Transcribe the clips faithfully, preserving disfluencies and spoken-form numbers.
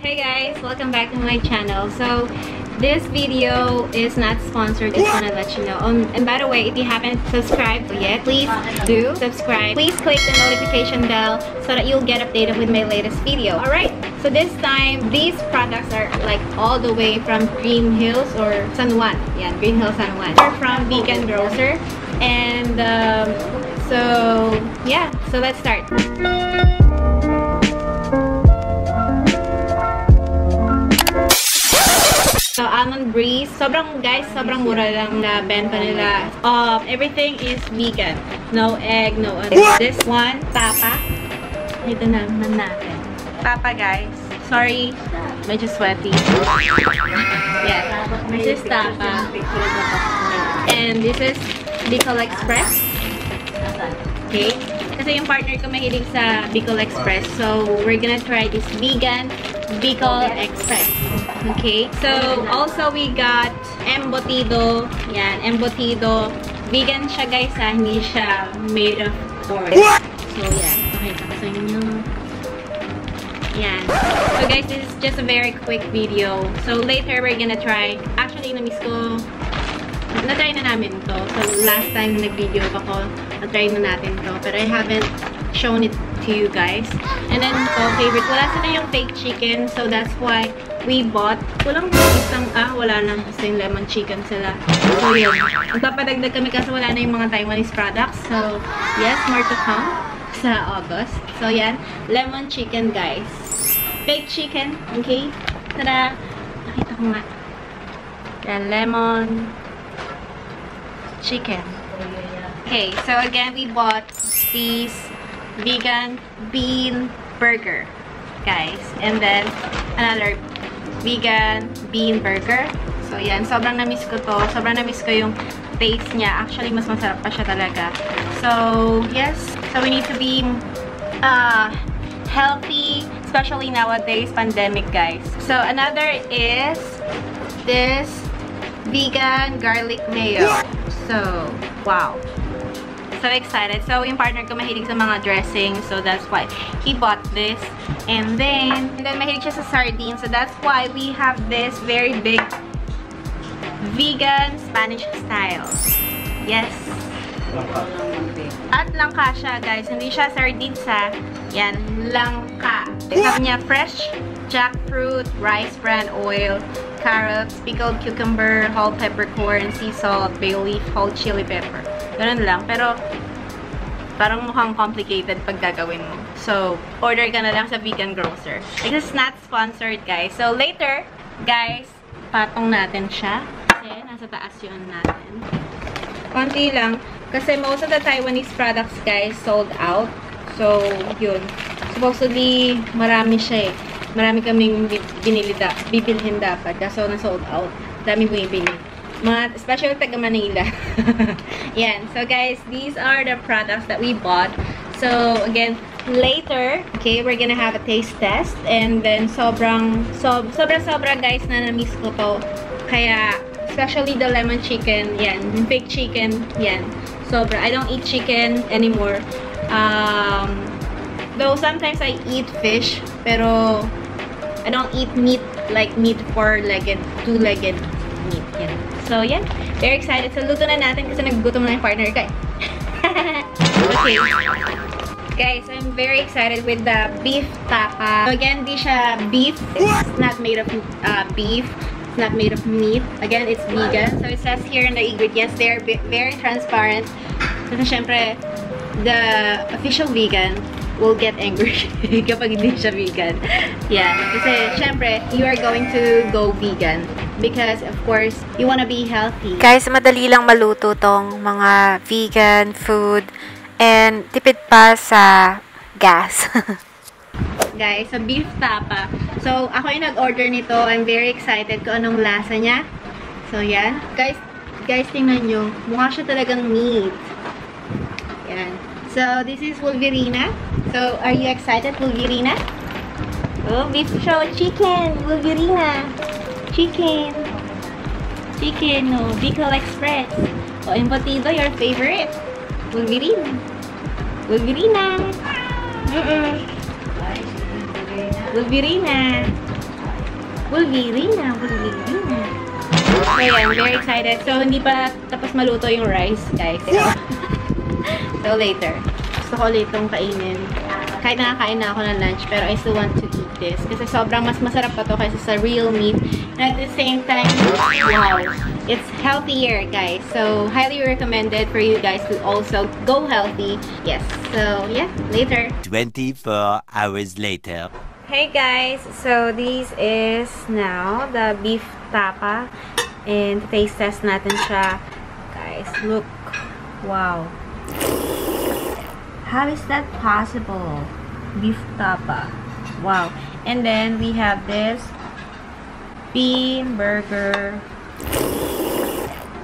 Hey guys, welcome back to my channel. So this video is not sponsored, just want to let you know. Um, and by the way, if you haven't subscribed yet, please do subscribe. Please click the notification bell so that you'll get updated with my latest video. Alright, so this time, these products are like all the way from Green Hills or San Juan. Yeah, Green Hills, San Juan. They're from Vegan Grocer. And um, so, yeah, so let's start. So, almond breeze. Sobrang, guys, sobrang mura lang na benta nila. Um, everything is vegan. No egg, no onion. This one, tapa. Ito naman natin. Tapa, guys. Sorry. Medyo sweaty. Yeah. This is tapa. And this is Bicol Express. Okay. Kasi yung partner ko mahilig sa Bicol Express. So, we're gonna try this vegan Bicol Express. Okay, so also we got embotido. Yan, embotido. Vegan siya, guys, ha? Hindi siya made of corn. So, yan. Okay, tapos nyo. Yan. So, guys, this is just a very quick video. So, later we're gonna try. Actually, na-miss ko. Na-try na namin to. So, last time nag-video ako, na-try na natin to. Pero I haven't shown it to you guys. And then ito, favorite, wala sila yung fake chicken, so that's why we bought, walang isang, ah, wala na kasi yung lemon chicken sila. So yun, magpapadagdag kami kasi wala na yung mga Taiwanese products, so yes, more to come sa August. So yan, lemon chicken, guys, fake chicken, okay, tada, nakita ko nga yan, lemon chicken. Okay, so again, we bought these vegan bean burger, guys, and then another vegan bean burger. So yan, sobrang na-miss ko to, sobrang na-miss ko yung taste niya. Actually, mas masarap pa siya talaga. So yes, so we need to be uh, healthy, especially nowadays, pandemic, guys. So another is this vegan garlic mayo. So wow, so excited. So yung partner ko mahilig sa mga dressing, so that's why he bought this. And then, and then mahilig siya sa sardines, so that's why we have this very big vegan Spanish style. Yes. At langka siya, guys. Hindi siya sardines, ha. Yan, langka. Sabi niya, fresh jackfruit, rice bran oil, carrots, pickled cucumber, whole peppercorn, sea salt, bay leaf, whole chili pepper. Ganun lang, pero parang mukhang complicated pag gagawin mo. So, order ka na lang sa Vegan Grocer. This is not sponsored, guys. So, later, guys, patong natin siya. Kasi nasa taas yun natin. Konti lang. Kasi most of the Taiwanese products, guys, sold out. So, yun. Supposedly, marami siya eh. Marami kaming binili da, bibilhin dapat. Kaso, na-sold out. Dami bumibili. Mga, especially taga Manila. Yan. So guys, these are the products that we bought. So again, later, okay, we're gonna have a taste test. And then sobrang, sob, sobra sobra guys, na na-miss ko to. Kaya, especially the lemon chicken, yan, big chicken, yan. Sobra. I don't eat chicken anymore. Um, though sometimes I eat fish, pero I don't eat meat, like meat four-legged, two-legged meat, yan. So, yeah, very excited. So, luto na natin kasi nagugutom na yung partner ko. Okay. Guys, I'm very excited with the beef tapa. So, again, di siya beef. It's not made of uh, beef. It's not made of meat. Again, it's vegan. So, it says here in the ingredients, they are very transparent. Kasi, syempre, the official vegan will get angry kapag hindi siya vegan. Yeah, kasi, syempre, you are going to go vegan. Because, of course, you wanna be healthy. Guys, madali lang maluto tong mga vegan food. And tipid pa sa gas. Guys, so beef tapa. So, ako yung nag-order nito. I'm very excited kung anong lasa niya. So, yan. Guys, guys, tingnan nyo. Mukha siya talagang meat. Yan. So, this is Wolverina. So, are you excited, Wolverina? Oh, beef show chicken, Wolverina. Chicken. Chicken, no. Bicol Express. Oh, embutido, your favorite. Wolverine. Wolverina. Mm-mm. Wolverina. Wolverina, Wolverina. So yeah, I'm very excited. So hindi pa tapos maluto yung rice, guys. So later. Gusto ko litong kainin. Kahit nakakain na ako ng lunch, pero I still want to eat this. Kasi sobrang mas masarap pa to kaysa sa real meat. And at the same time, wow, it's healthier, guys. So highly recommended for you guys to also go healthy. Yes. So yeah, later. Twenty-four hours later. Hey guys, so this is now the beef tapa, and taste test natin siya, guys. Look, wow. How is that possible? Beef tapa. Wow. And then we have this bean burger.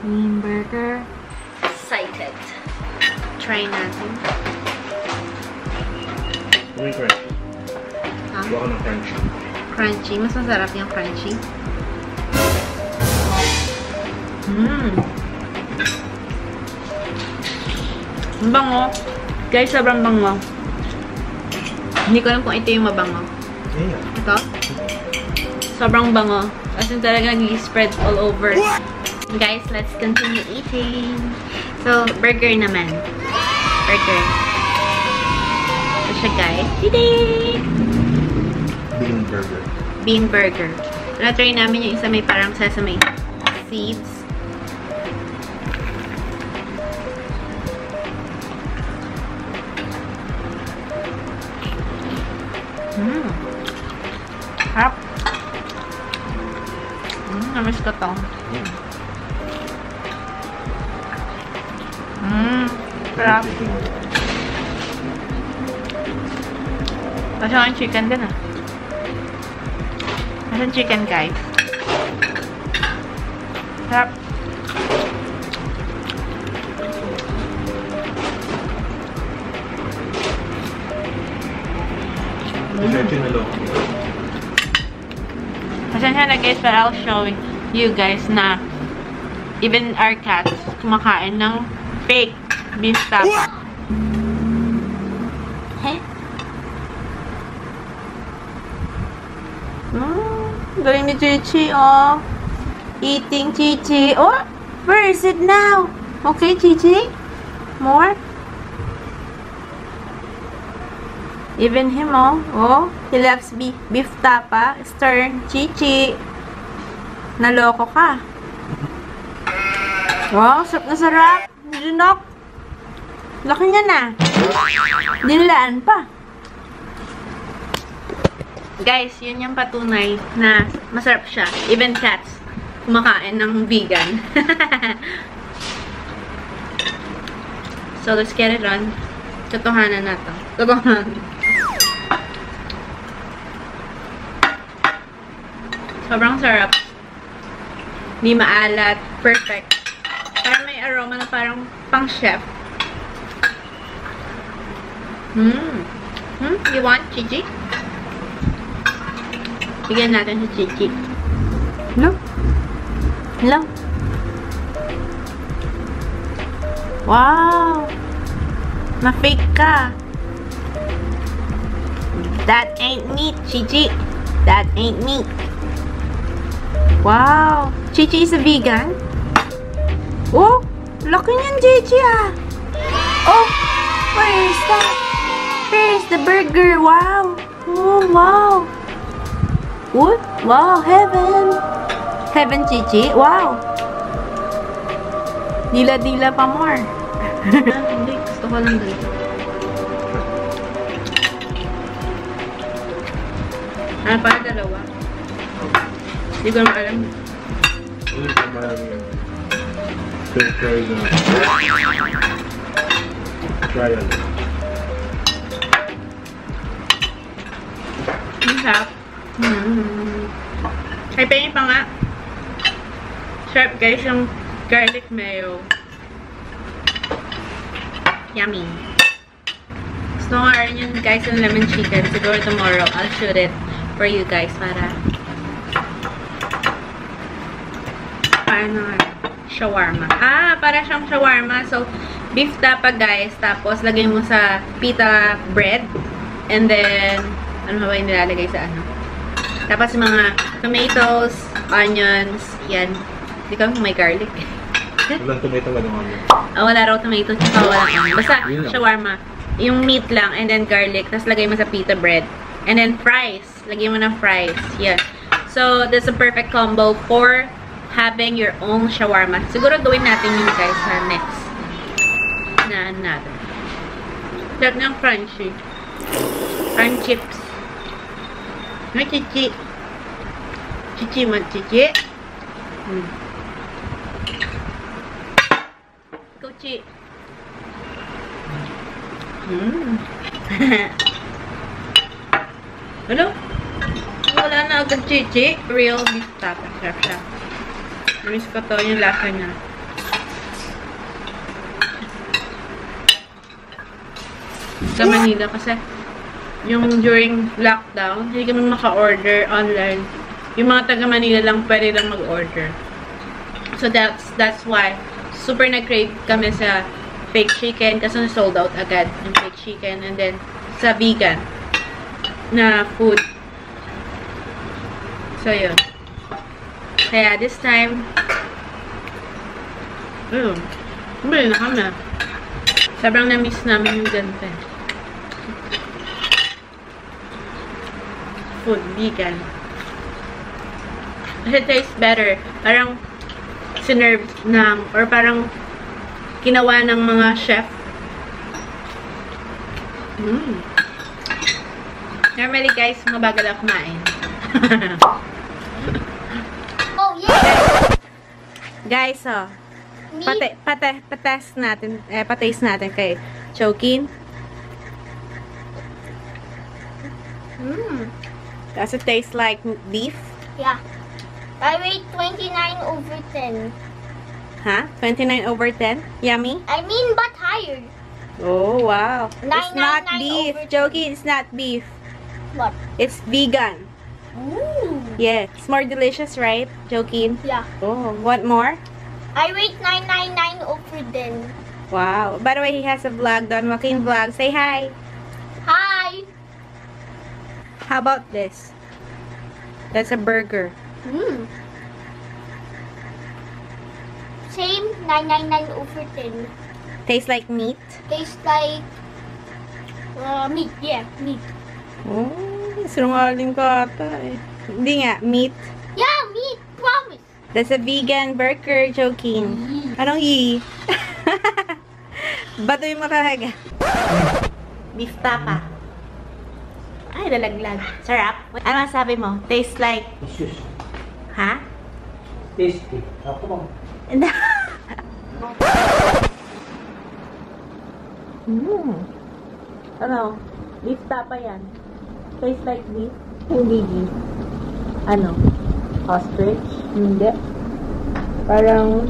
Bean burger. Excited. Try natin. Very crunchy. Huh? Wow, no, crunchy. Crunchy. Mas masarap yung crunchy. Mmm. Ang bango. Guys, sobrang bango. Hindi ko alam kung ito yung mabango. Yeah. Ito? Sobrang bango. As in talaga nag-spread all over. Guys, let's continue eating. So, burger naman. Burger. Ito siya, guys. Today! Bean burger. Bean burger. Na-try namin yung isa may parang sesame seeds. Mmm. Harap. Mmm, namiss ko to. Mmm. Harap. Masya ang chicken din ah. Masya ang chicken, guys. Harap. Pasensya na guys, but I'll show you guys na even our cats kumakain ng fake beef tapa. Heh? Mmm, galing ni Chichi, oh. Eating Chichi. Oh, where is it now? Okay, Chichi? More? Even him, oh, oh, he loves beef, beef tapa, stern, Chichi. Naloko ka. Wow, sarap na sarap. Dinok. Laki niya na. Dinlaan pa. Guys, yun yung patunay na masarap siya. Even cats kumakain ng vegan. So, let's get it on. Totohanan na to. Totohanan. Sobrang sarap. Hindi maalat. Perfect. Parang may aroma na parang pang-chef. Mmm. Hmm? You want Chichi? Bigyan natin si Chichi. Hello? Hello? Wow! Na-fake ka! That ain't meat, Chichi! That ain't meat! Wow! Chichi is a vegan? Oh! Laki niyan, Chichi, ah! Oh! Where is that? Where is the burger? Wow! Oh, wow! What? Wow! Heaven! Heaven, Chichi? Wow! Dila-dila pa more! Hindi. Gusto ko lang dito. Ah, para dalawa. Hindi ko naman alam. Hindi ko naman alam yun. French fries na. Try it. Ang sarap. Ay, pwede pa nga. Sarap guys yung garlic mayo. Yummy. Gusto ko nga rin yun guys yung lemon chicken. Siguro tomorrow I'll shoot it for you guys para ano, shawarma. Ah, para siyang shawarma. So, beef tapa, guys. Tapos, lagay mo sa pita bread. And then, ano ba yung nilalagay sa ano? Tapos mga tomatoes, onions, yan. Hindi kami may garlic. Walang tomato, walang onion. Oh, wala raw tomato, tsaka walang onion. Basta shawarma. Yung meat lang, and then garlic. Tapos lagay mo sa pita bread. And then fries. Lagay mo ng fries. Yan. So, that's a perfect combo for having your own shawarma. Siguro gawin natin yun guys na next. Naan natin. Sarap ng crunchy. Crunch chips. May chichi. Chichi man chichi. Hmm. Kuchi. Hmm. Hello? Wala na agad chichi. Real beef tata. Sarap siya. Miss ko to yung lasa niya. Sa Manila kasi yung during lockdown, hindi kami maka-order online. Yung mga taga Manila lang pwede lang mag-order. So that's that's why super nag-crave kami sa fake chicken kasi sold out agad yung fake chicken and then sa vegan na food. So yun. Kaya this time, ayun, bumili na kami. Sobrang na-miss namin yung ganito. Food, vegan. It tastes better. Parang sinerve ng, or parang kinawa ng mga chef. Mm. Normally guys, mabagal ako kumain. Oh yeah! Guys, oh. Pate, pate, patest natin, eh, pataste natin kay Joaquin. Mm. Does it taste like beef? Yeah. I rate twenty-nine over ten. Huh? twenty-nine over ten? Yummy? I mean, but higher. Oh, wow. Nine, it's not nine, beef. Joaquin, it's not beef. What? It's vegan. Ooh. Yeah. It's more delicious, right, Joaquin? Yeah. Oh, what more? I rate nine nine nine over ten. Wow. By the way, he has a vlog, Don Joaquin vlog. Say hi. Hi. How about this? That's a burger. Mm. Same, nine nine nine over ten. Tastes like meat? Tastes like uh, meat, yeah, meat. Oh, sinungaling ka ata eh. Hindi nga, meat? Yeah, meat, promise. That's a vegan burger, Joaquin. Mm. Anong yee? Batoy mo talaga. Beef tapa. Ay, dalaglag. Sarap. Ano sabi mo? Tastes like... Huh? Tasty. Ako mm. Ano? Beef tapa yan. Tastes like beef. Hindi beef. Ano? Ostrich? Hindi. Parang...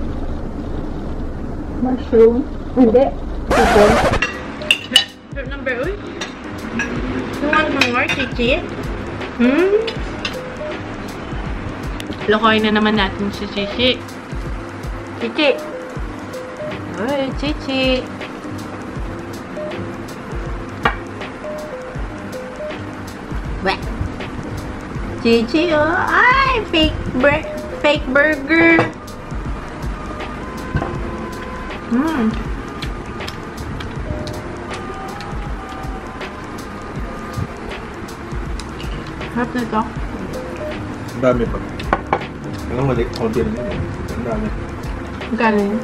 Mushroom? Hindi. Chicken? Number one? You want more chicken? Hmm? Lokoy na naman natin si Chichi. Chichi. Uy, Chichi. Weh. Chichi, oh. Ay, fake, bur fake burger. Hmm. Harap na ito. Dami pa. Ang mali, konti rin yun. Ang dami. Magkano yun?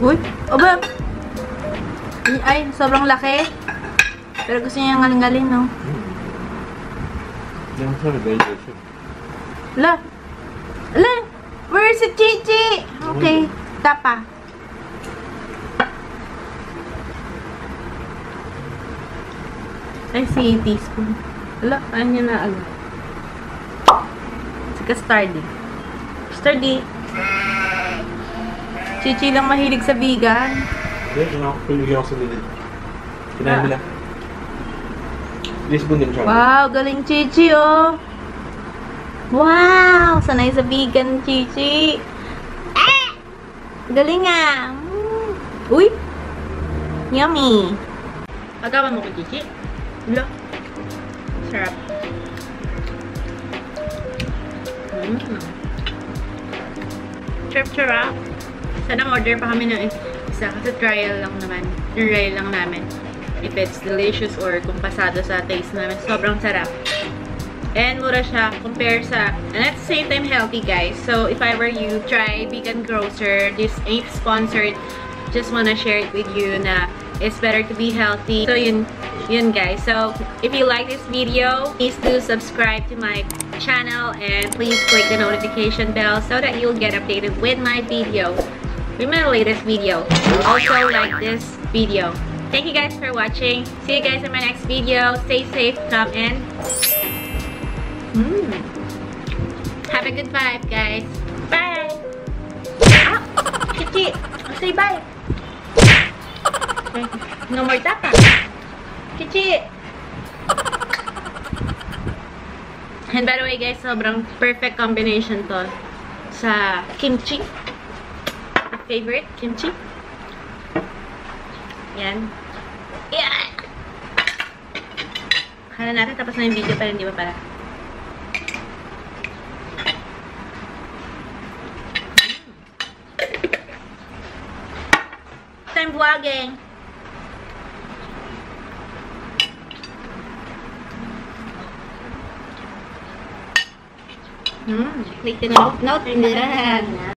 Uy! Oba! Ay, sobrang laki. Pero gusto niya ngaling-ngaling, no? Yung sorry, digestion. Ala! Ala! Where is the Chichi? Okay, tapa. I see a teaspoon. Wala, ano yun na agad. Saka sturdy. Sturdy. Chichi lang mahilig sa vegan. Hindi, hindi ako piligyan ako sa vegan. Kinahin nila. Teaspoon din siya. Wow, galing Chichi, oh. Wow, sanay sa vegan, Chichi. Ah! Galing nga. Mm. Uy! Yummy! Agawan mo ko, Kiki. Look. Sarap. Mm. Sarap-sarap. Sana order pa kami ng isa kasi trial lang naman. Trial lang namin. If it's delicious or kung pasado sa taste namin. Sobrang sarap. And mura siya compared sa, and at the same time healthy guys. So if I were you, try Vegan Grocer. This ain't sponsored. Just wanna share it with you na it's better to be healthy. So yun, yun guys. So if you like this video, please do subscribe to my channel and please click the notification bell so that you'll get updated with my video, with my latest video. Also like this video. Thank you guys for watching. See you guys in my next video. Stay safe, come in. Mm. Have a good vibe, guys. Bye. Ah, Kiki, say bye. No more tapa. Kiki. And by the way, guys, sobrang perfect combination to sa kimchi. My favorite kimchi. Yan. Yeah. Kala natin tapos na yung video pa rin, di ba para? I'm vlogging. Mm, click the note. Note.